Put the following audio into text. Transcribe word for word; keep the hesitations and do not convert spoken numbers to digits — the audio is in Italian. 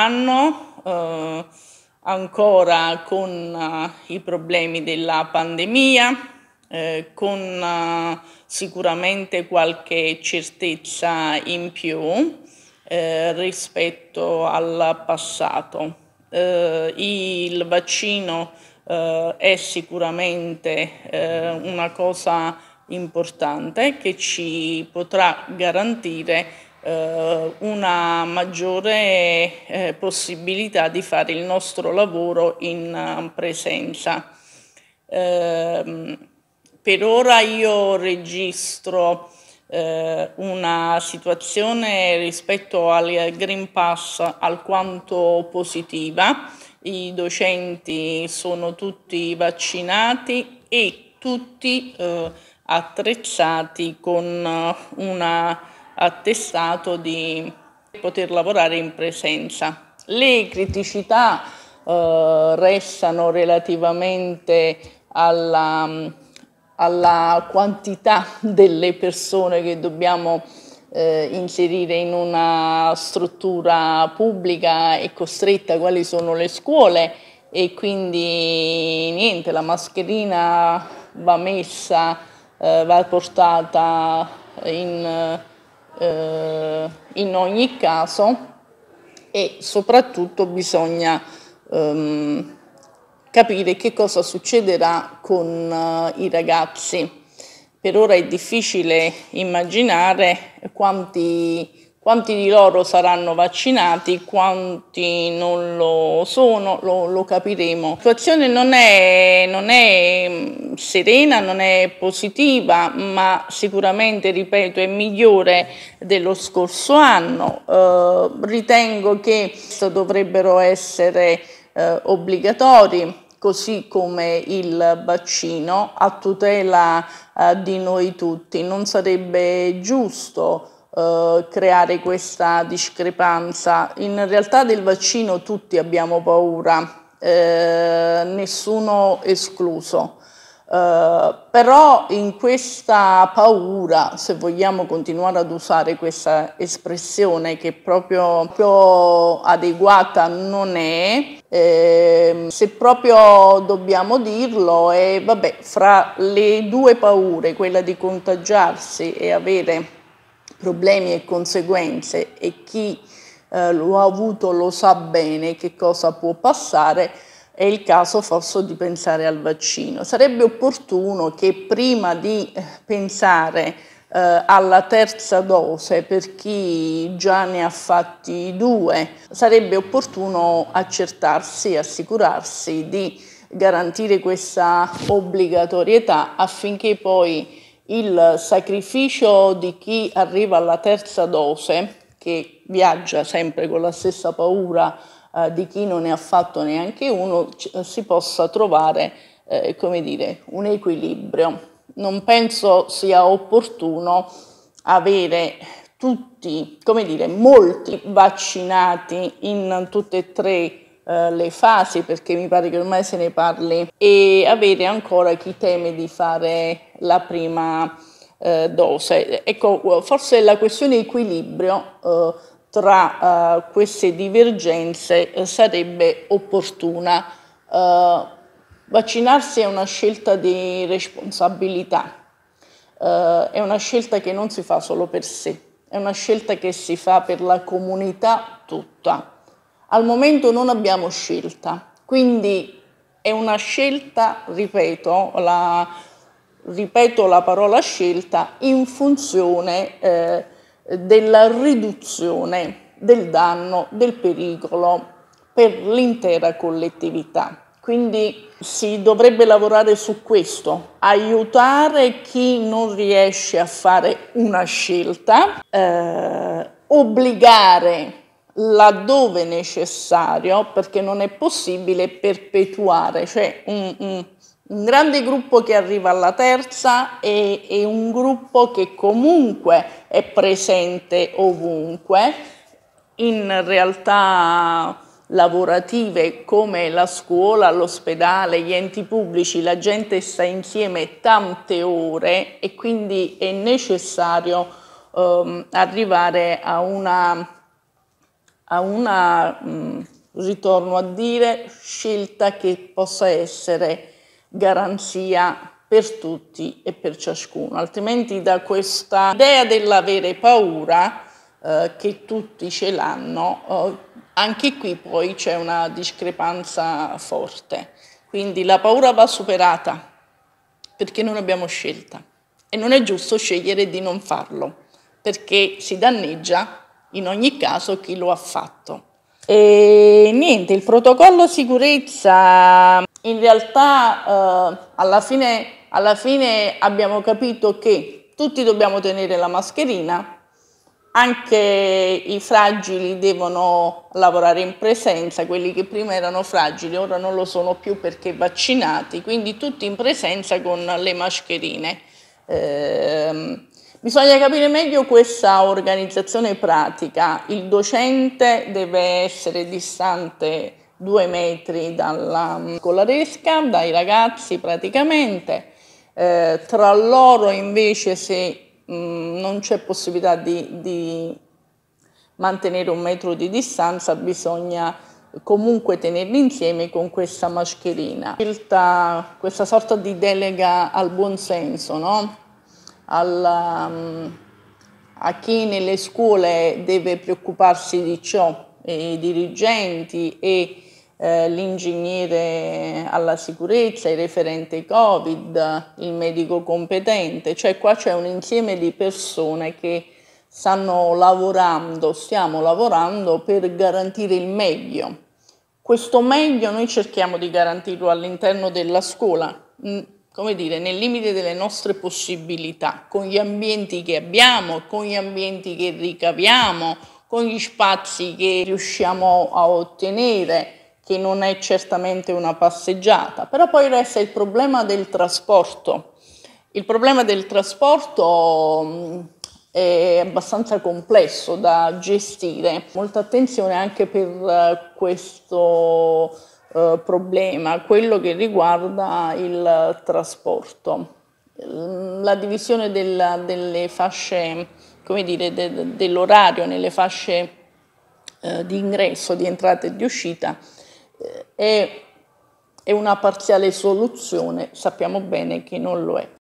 anno, eh, ancora con eh, i problemi della pandemia, eh, con eh, sicuramente qualche certezza in più eh, rispetto al passato. Eh, il vaccino eh, è sicuramente eh, una cosa importante che ci potrà garantire una maggiore eh, possibilità di fare il nostro lavoro in presenza. Eh, per ora io registro eh, una situazione rispetto al Green Pass alquanto positiva. I docenti sono tutti vaccinati e tutti eh, attrezzati con una attestato di poter lavorare in presenza. Le criticità eh, restano relativamente alla, alla quantità delle persone che dobbiamo eh, inserire in una struttura pubblica e costretta, quali sono le scuole, e quindi niente, la mascherina va messa, eh, va portata in Uh, in ogni caso, e soprattutto bisogna um, capire che cosa succederà con uh, i ragazzi. Per ora è difficile immaginare quanti, quanti di loro saranno vaccinati, quanti non lo sono, lo, lo capiremo. La situazione non è, non è serena, non è positiva, ma sicuramente, ripeto, è migliore dello scorso anno. Eh, ritengo che dovrebbero essere eh, obbligatori, così come il vaccino, a tutela eh, di noi tutti. Non sarebbe giusto Uh, creare questa discrepanza. In realtà del vaccino tutti abbiamo paura, eh, nessuno escluso, eh, però in questa paura, se vogliamo continuare ad usare questa espressione che proprio, proprio adeguata non è, eh, se proprio dobbiamo dirlo, è vabbè, fra le due paure, quella di contagiarsi e avere problemi e conseguenze, e chi eh, lo ha avuto lo sa bene che cosa può passare, è il caso forse di pensare al vaccino. Sarebbe opportuno che prima di pensare eh, alla terza dose per chi già ne ha fatti due, sarebbe opportuno accertarsi, assicurarsi di garantire questa obbligatorietà, affinché poi il sacrificio di chi arriva alla terza dose, che viaggia sempre con la stessa paura eh, di chi non ne ha fatto neanche uno, si possa trovare eh, come dire, un equilibrio. Non penso sia opportuno avere tutti, come dire, molti vaccinati in tutte e tre le fasi, perché mi pare che ormai se ne parli, e avere ancora chi teme di fare la prima eh, dose. Ecco, forse la questione equilibrio eh, tra eh, queste divergenze eh, sarebbe opportuna. Eh, vaccinarsi è una scelta di responsabilità, eh, è una scelta che non si fa solo per sé, è una scelta che si fa per la comunità tutta. Al momento non abbiamo scelta, quindi è una scelta, ripeto la, ripeto la parola scelta, in funzione eh, della riduzione del danno, del pericolo per l'intera collettività. Quindi si dovrebbe lavorare su questo, aiutare chi non riesce a fare una scelta, eh, obbligare laddove necessario, perché non è possibile perpetuare, cioè un, un, un grande gruppo che arriva alla terza e, e un gruppo che comunque è presente ovunque, in realtà lavorative come la scuola, l'ospedale, gli enti pubblici. La gente sta insieme tante ore e quindi è necessario um, arrivare a una a una, mh, ritorno a dire, scelta che possa essere garanzia per tutti e per ciascuno, altrimenti da questa idea dell'avere paura eh, che tutti ce l'hanno, eh, anche qui poi c'è una discrepanza forte. Quindi la paura va superata perché non abbiamo scelta e non è giusto scegliere di non farlo perché si danneggia in ogni caso chi lo ha fatto. E niente, il protocollo sicurezza in realtà eh, alla fine, alla fine abbiamo capito che tutti dobbiamo tenere la mascherina, anche i fragili devono lavorare in presenza, quelli che prima erano fragili ora non lo sono più perché vaccinati, quindi tutti in presenza con le mascherine. Eh, Bisogna capire meglio questa organizzazione pratica. Il docente deve essere distante due metri dalla scolaresca, dai ragazzi praticamente. Eh, tra loro invece, se mh, non c'è possibilità di, di mantenere un metro di distanza, bisogna comunque tenerli insieme con questa mascherina. Questa, questa sorta di delega al buonsenso, no? Alla, um, a chi nelle scuole deve preoccuparsi di ciò, i dirigenti e eh, l'ingegnere alla sicurezza, il referente Covid, il medico competente, cioè qua c'è un insieme di persone che stanno lavorando, stiamo lavorando per garantire il meglio. Questo meglio noi cerchiamo di garantirlo all'interno della scuola, come dire, nel limite delle nostre possibilità, con gli ambienti che abbiamo, con gli ambienti che ricaviamo, con gli spazi che riusciamo a ottenere, che non è certamente una passeggiata. Però poi resta il problema del trasporto. Il problema del trasporto è abbastanza complesso da gestire. Molta attenzione anche per questo Uh, problema, quello che riguarda il trasporto, la divisione della, delle fasce, come dire, de, dell'orario nelle fasce uh, di ingresso, di entrata e di uscita uh, è, è una parziale soluzione, sappiamo bene che non lo è.